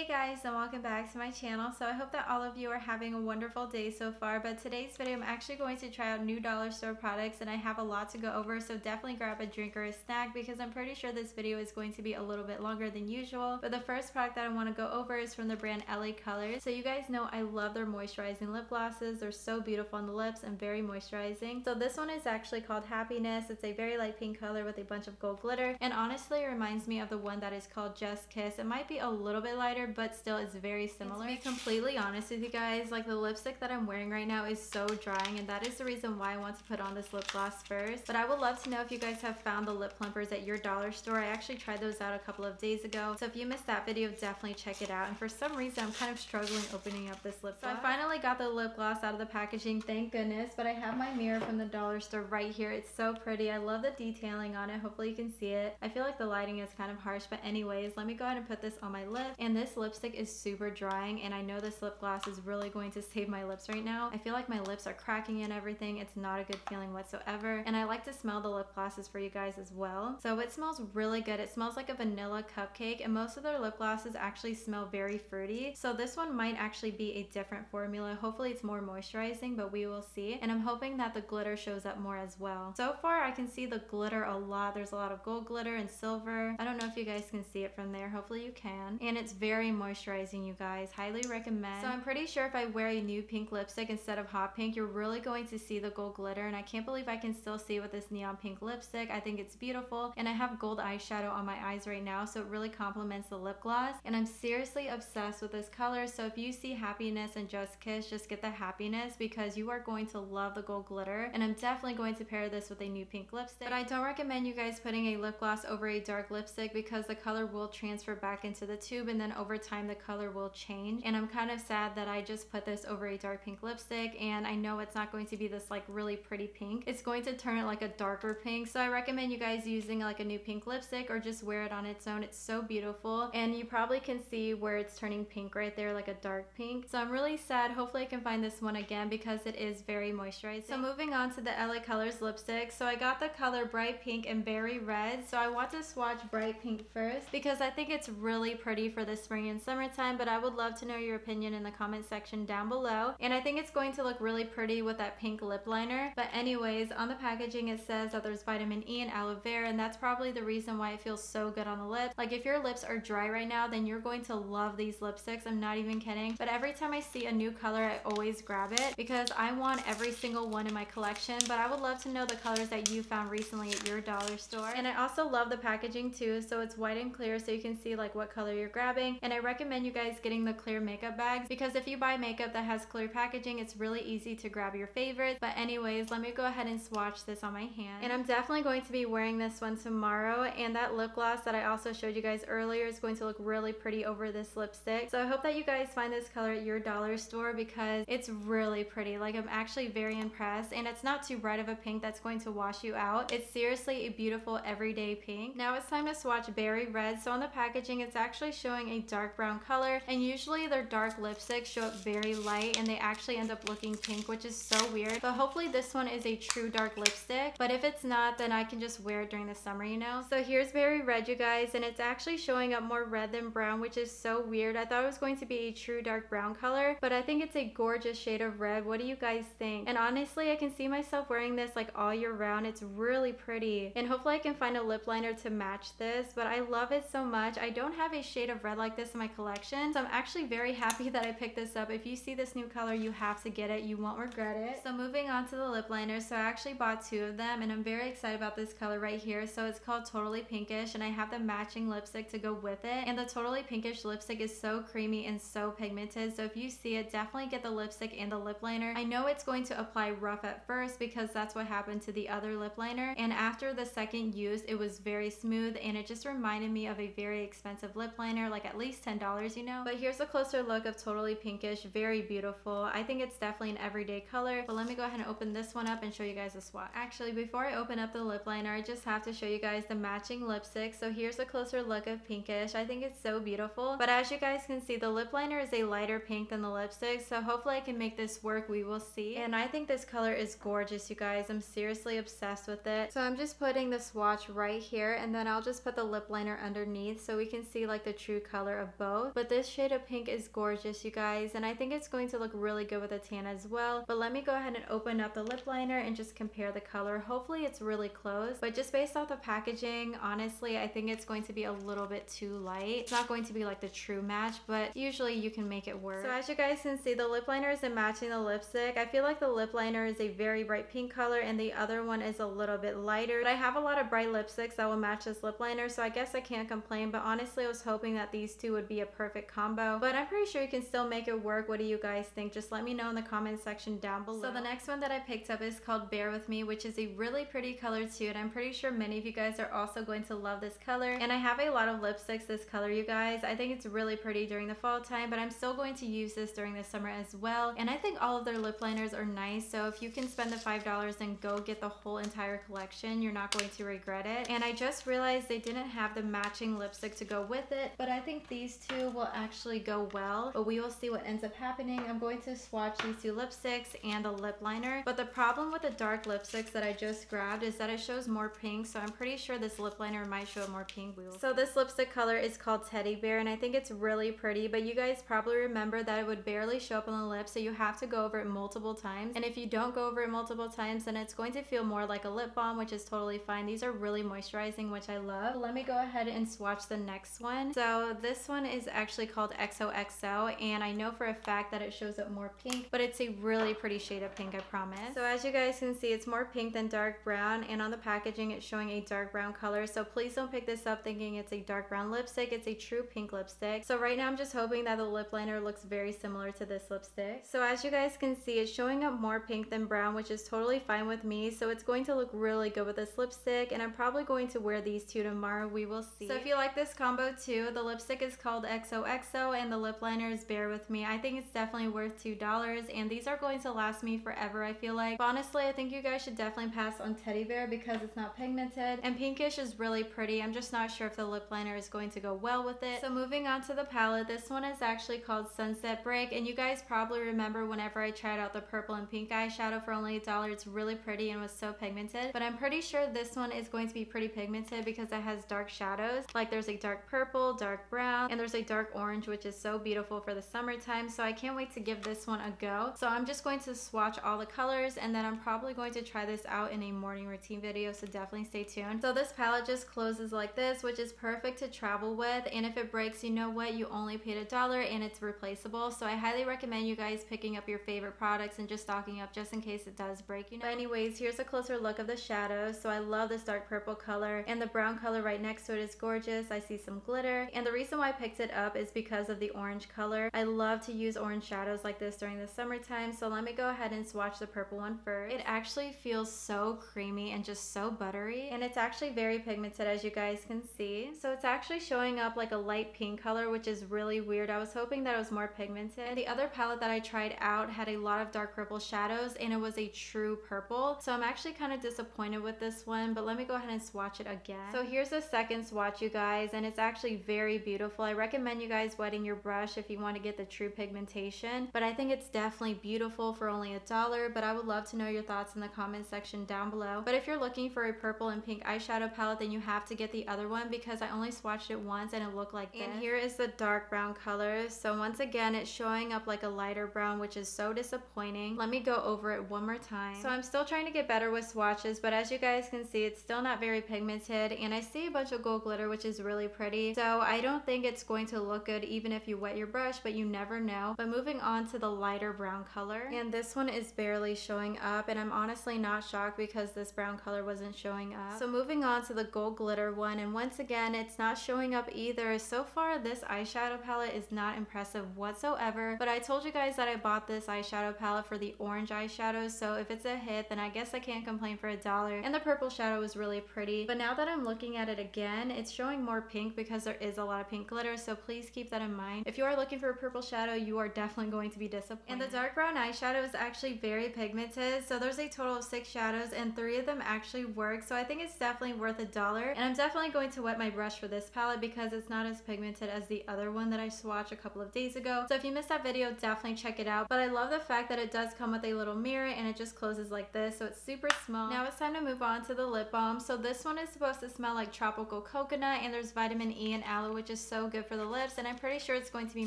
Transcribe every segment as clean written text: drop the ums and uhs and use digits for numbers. Hey guys, and welcome back to my channel. So I hope that all of you are having a wonderful day so far, but today's video I'm actually going to try out new dollar store products and I have a lot to go over, so definitely grab a drink or a snack because I'm pretty sure this video is going to be a little bit longer than usual. But the first product that I want to go over is from the brand LA Colors. So you guys know I love their moisturizing lip glosses. They're so beautiful on the lips and very moisturizing. So this one is actually called Happiness. It's a very light pink color with a bunch of gold glitter, and honestly it reminds me of the one that is called Just Kiss. It might be a little bit lighter, but still it's very similar. To be completely honest with you guys, like the lipstick that I'm wearing right now is so drying, and that is the reason why I want to put on this lip gloss first. But I would love to know if you guys have found the lip plumpers at your dollar store. I actually tried those out a couple of days ago, so if you missed that video, definitely check it out. And for some reason I'm kind of struggling opening up this lip gloss. So I finally got the lip gloss out of the packaging, thank goodness, but I have my mirror from the dollar store right here. It's so pretty. I love the detailing on it. Hopefully you can see it. I feel like the lighting is kind of harsh, but anyways, let me go ahead and put this on my lip. And this lipstick is super drying, and I know this lip gloss is really going to save my lips right now. I feel like my lips are cracking and everything. It's not a good feeling whatsoever, and I like to smell the lip glosses for you guys as well. So it smells really good. It smells like a vanilla cupcake, and most of their lip glosses actually smell very fruity, so this one might actually be a different formula. Hopefully it's more moisturizing, but we will see. And I'm hoping that the glitter shows up more as well. So far I can see the glitter a lot. There's a lot of gold glitter and silver. I don't know if you guys can see it from there. Hopefully you can. And it's very moisturizing, you guys. Highly recommend. So I'm pretty sure if I wear a nude pink lipstick instead of hot pink, you're really going to see the gold glitter, and I can't believe I can still see with this neon pink lipstick. I think it's beautiful, and I have gold eyeshadow on my eyes right now, so it really complements the lip gloss, and I'm seriously obsessed with this color. So if you see Happiness and Just Kiss, just get the Happiness because you are going to love the gold glitter, and I'm definitely going to pair this with a nude pink lipstick. But I don't recommend you guys putting a lip gloss over a dark lipstick because the color will transfer back into the tube, and then over time the color will change. And I'm kind of sad that I just put this over a dark pink lipstick, and I know it's not going to be this like really pretty pink. It's going to turn it like a darker pink. So I recommend you guys using like a new pink lipstick or just wear it on its own. It's so beautiful, and you probably can see where it's turning pink right there, like a dark pink. So I'm really sad. Hopefully I can find this one again because it is very moisturizing. So moving on to the LA Colors lipstick. So I got the color Bright Pink and Berry Red. So I want to swatch Bright Pink first because I think it's really pretty for this spring and summertime, but I would love to know your opinion in the comment section down below. And I think it's going to look really pretty with that pink lip liner. But anyways, on the packaging it says that there's vitamin E and aloe vera, and that's probably the reason why it feels so good on the lips. Like if your lips are dry right now, then you're going to love these lipsticks. I'm not even kidding. But every time I see a new color, I always grab it because I want every single one in my collection. But I would love to know the colors that you found recently at your dollar store. And I also love the packaging too. So it's white and clear, so you can see like what color you're grabbing. And I recommend you guys getting the clear makeup bags because if you buy makeup that has clear packaging, it's really easy to grab your favorites. But anyways, let me go ahead and swatch this on my hand. And I'm definitely going to be wearing this one tomorrow, and that lip gloss that I also showed you guys earlier is going to look really pretty over this lipstick. So I hope that you guys find this color at your dollar store because it's really pretty. Like I'm actually very impressed, and it's not too bright of a pink that's going to wash you out. It's seriously a beautiful everyday pink. Now it's time to swatch Berry Red. So on the packaging it's actually showing a dark brown color, and usually their dark lipsticks show up very light and they actually end up looking pink, which is so weird. But hopefully this one is a true dark lipstick, but if it's not, then I can just wear it during the summer, you know. So here's Berry Red, you guys, and it's actually showing up more red than brown, which is so weird. I thought it was going to be a true dark brown color, but I think it's a gorgeous shade of red. What do you guys think? And honestly I can see myself wearing this like all year round. It's really pretty, and hopefully I can find a lip liner to match this, but I love it so much. I don't have a shade of red like this in my collection, so I'm actually very happy that I picked this up. If you see this new color, you have to get it. You won't regret it. So moving on to the lip liners. So I actually bought two of them, and I'm very excited about this color right here. So it's called Totally Pinkish, and I have the matching lipstick to go with it, and the Totally Pinkish lipstick is so creamy and so pigmented. So if you see it, definitely get the lipstick and the lip liner. I know it's going to apply rough at first because that's what happened to the other lip liner, and after the second use it was very smooth, and it just reminded me of a very expensive lip liner, like at least $10, you know. But here's a closer look of Totally Pinkish. Very beautiful. I think it's definitely an everyday color, but let me go ahead and open this one up and show you guys a swatch. Actually, before I open up the lip liner, I just have to show you guys the matching lipstick. So here's a closer look of Pinkish. I think it's so beautiful, but as you guys can see, the lip liner is a lighter pink than the lipstick, so hopefully I can make this work. We will see. And I think this color is gorgeous, you guys. I'm seriously obsessed with it. So I'm just putting the swatch right here, and then I'll just put the lip liner underneath so we can see like the true color of of both, but this shade of pink is gorgeous, you guys, and I think it's going to look really good with a tan as well. But let me go ahead and open up the lip liner and just compare the color. Hopefully it's really close, but just based off the packaging, honestly, I think it's going to be a little bit too light. It's not going to be like the true match, but usually you can make it work. So as you guys can see, the lip liner isn't matching the lipstick. I feel like the lip liner is a very bright pink color and the other one is a little bit lighter, but I have a lot of bright lipsticks that will match this lip liner, so I guess I can't complain. But honestly, I was hoping that these two would be a perfect combo, but I'm pretty sure you can still make it work. What do you guys think? Just let me know in the comment section down below. So the next one that I picked up is called Bear With Me, which is a really pretty color too, and I'm pretty sure many of you guys are also going to love this color. And I have a lot of lipsticks this color, you guys. I think it's really pretty during the fall time, but I'm still going to use this during the summer as well. And I think all of their lip liners are nice, so if you can spend the $5 and go get the whole entire collection, you're not going to regret it. And I just realized they didn't have the matching lipstick to go with it, but I think these two will actually go well, but we will see what ends up happening. I'm going to swatch these two lipsticks and the lip liner. But the problem with the dark lipsticks that I just grabbed is that it shows more pink, so I'm pretty sure this lip liner might show more pink. So this lipstick color is called Teddy Bear, and I think it's really pretty, but you guys probably remember that it would barely show up on the lips, so you have to go over it multiple times. And if you don't go over it multiple times, then it's going to feel more like a lip balm, which is totally fine. These are really moisturizing, which I love. Let me go ahead and swatch the next one. So this one is actually called XOXO, and I know for a fact that it shows up more pink, but it's a really pretty shade of pink, I promise. So as you guys can see, it's more pink than dark brown, and on the packaging it's showing a dark brown color, so please don't pick this up thinking it's a dark brown lipstick. It's a true pink lipstick. So right now I'm just hoping that the lip liner looks very similar to this lipstick. So as you guys can see, it's showing up more pink than brown, which is totally fine with me, so it's going to look really good with this lipstick, and I'm probably going to wear these two tomorrow. We will see. So if you like this combo too, the lipstick is called XOXO and the lip liner is Bear With Me. I think it's definitely worth $2, and these are going to last me forever, I feel like. But honestly, I think you guys should definitely pass on Teddy Bear because it's not pigmented, and pinkish is really pretty. I'm just not sure if the lip liner is going to go well with it. So moving on to the palette, this one is actually called Sunset Break, and you guys probably remember whenever I tried out the purple and pink eyeshadow for only $1, it's really pretty and was so pigmented. But I'm pretty sure this one is going to be pretty pigmented because it has dark shadows. Like there's a dark purple, dark brown, and there's a dark orange, which is so beautiful for the summertime, so I can't wait to give this one a go. So I'm just going to swatch all the colors, and then I'm probably going to try this out in a morning routine video, so definitely stay tuned. So this palette just closes like this, which is perfect to travel with, and if it breaks, you know what, you only paid $1 and it's replaceable. So I highly recommend you guys picking up your favorite products and just stocking up just in case it does break, you know. But anyways, here's a closer look of the shadows. So I love this dark purple color, and the brown color right next to it is gorgeous. I see some glitter, and the reason why I picked it up is because of the orange color. I love to use orange shadows like this during the summertime. So let me go ahead and swatch the purple one first. It actually feels so creamy and just so buttery, and it's actually very pigmented, as you guys can see. So it's actually showing up like a light pink color, which is really weird. I was hoping that it was more pigmented. And the other palette that I tried out had a lot of dark purple shadows, and it was a true purple, so I'm actually kind of disappointed with this one. But let me go ahead and swatch it again. So here's the second swatch, you guys, and it's actually very beautiful. I recommend you guys wetting your brush if you want to get the true pigmentation, but I think it's definitely beautiful for only $1. But I would love to know your thoughts in the comment section down below. But if you're looking for a purple and pink eyeshadow palette, then you have to get the other one because I only swatched it once and it looked like this. And here is the dark brown color. So once again, it's showing up like a lighter brown, which is so disappointing. Let me go over it one more time. So I'm still trying to get better with swatches, but as you guys can see, it's still not very pigmented, and I see a bunch of gold glitter, which is really pretty. So I don't think it's going to look good even if you wet your brush, but you never know. But moving on to the lighter brown color, and this one is barely showing up, and I'm honestly not shocked because this brown color wasn't showing up. So moving on to the gold glitter one, and once again, it's not showing up either. So far, this eyeshadow palette is not impressive whatsoever, but I told you guys that I bought this eyeshadow palette for the orange eyeshadows, so if it's a hit, then I guess I can't complain for $1. And the purple shadow was really pretty, but now that I'm looking at it again, it's showing more pink because there is a lot of pink glitter, so please keep that in mind. If you are looking for a purple shadow, you are definitely going to be disappointed. And the dark brown eyeshadow is actually very pigmented, so there's a total of 6 shadows, and 3 of them actually work, so I think it's definitely worth $1. And I'm definitely going to wet my brush for this palette because it's not as pigmented as the other one that I swatched a couple of days ago. So if you missed that video, definitely check it out. But I love the fact that it does come with a little mirror, and it just closes like this, so it's super small. Now it's time to move on to the lip balm. So this one is supposed to smell like tropical coconut, and there's vitamin E and aloe, which is so good good for the lips, and I'm pretty sure it's going to be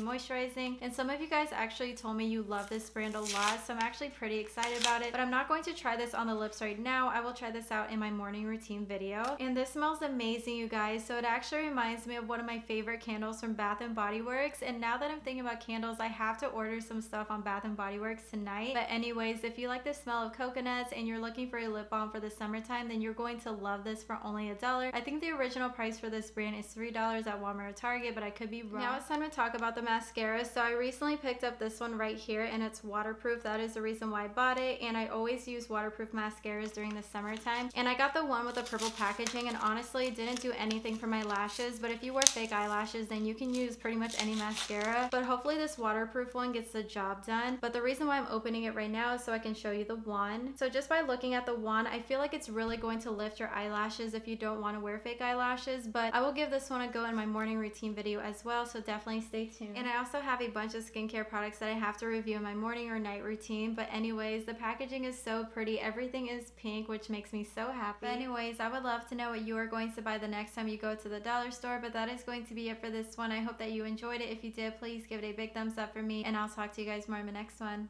moisturizing. And some of you guys actually told me you love this brand a lot, so I'm actually pretty excited about it. But I'm not going to try this on the lips right now. I will try this out in my morning routine video. And this smells amazing, you guys. So it actually reminds me of one of my favorite candles from Bath & Body Works. And now that I'm thinking about candles, I have to order some stuff on Bath & Body Works tonight. But anyways, if you like the smell of coconuts and you're looking for a lip balm for the summertime, then you're going to love this for only $1. I think the original price for this brand is $3 at Walmart or Target, but I could be wrong. Now it's time to talk about the mascara. So I recently picked up this one right here, and it's waterproof. That is the reason why I bought it, and I always use waterproof mascaras during the summertime. And I got the one with the purple packaging, and honestly it didn't do anything for my lashes, but if you wear fake eyelashes, then you can use pretty much any mascara. But hopefully this waterproof one gets the job done. But the reason why I'm opening it right now is so I can show you the wand. So just by looking at the wand, I feel like it's really going to lift your eyelashes if you don't want to wear fake eyelashes, but I will give this one a go in my morning routine video as well, so definitely stay tuned. And I also have a bunch of skincare products that I have to review in my morning or night routine, but anyways, the packaging is so pretty. Everything is pink, which makes me so happy. But anyways, I would love to know what you are going to buy the next time you go to the dollar store, but that is going to be it for this one. I hope that you enjoyed it. If you did, please give it a big thumbs up for me, and I'll talk to you guys more in the next one.